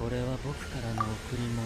これは僕からの贈り物。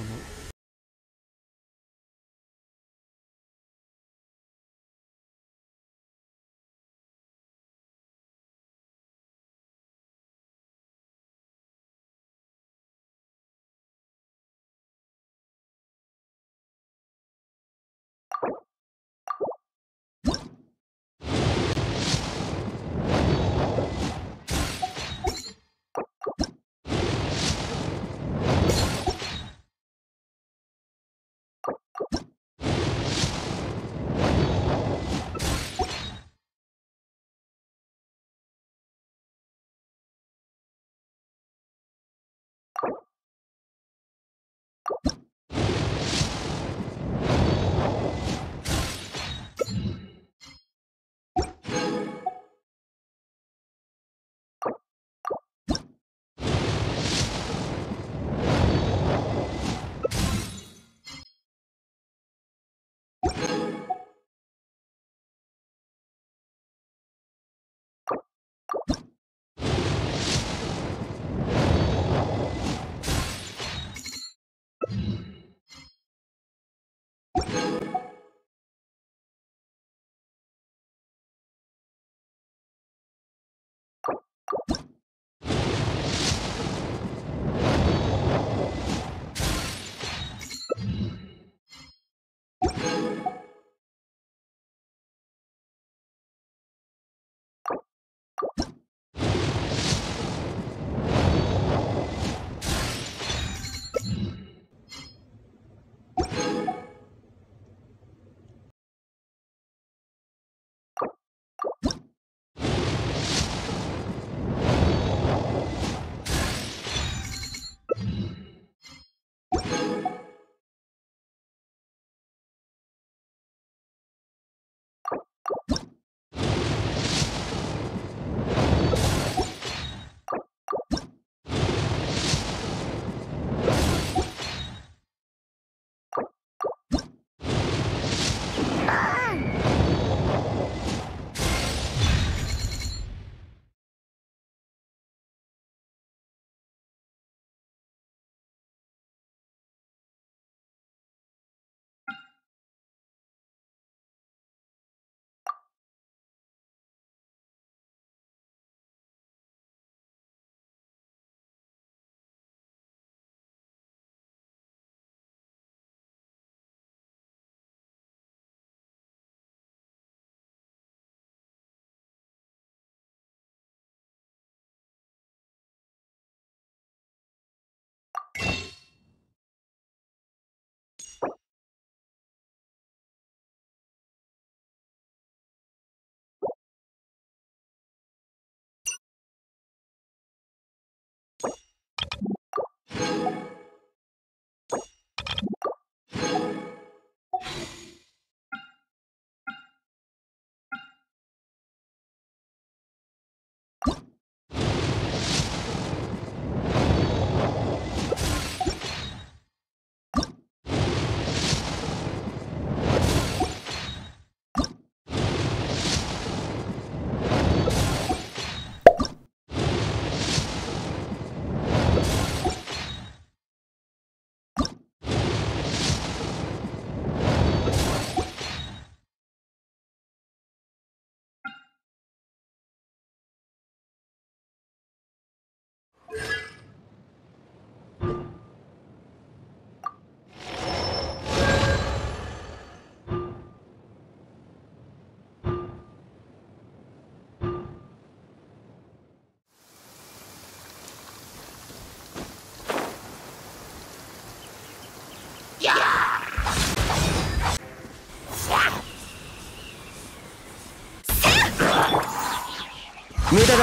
無駄だ。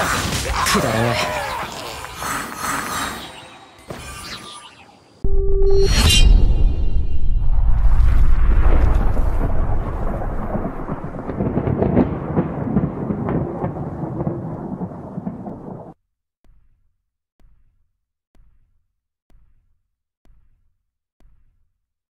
くだらない。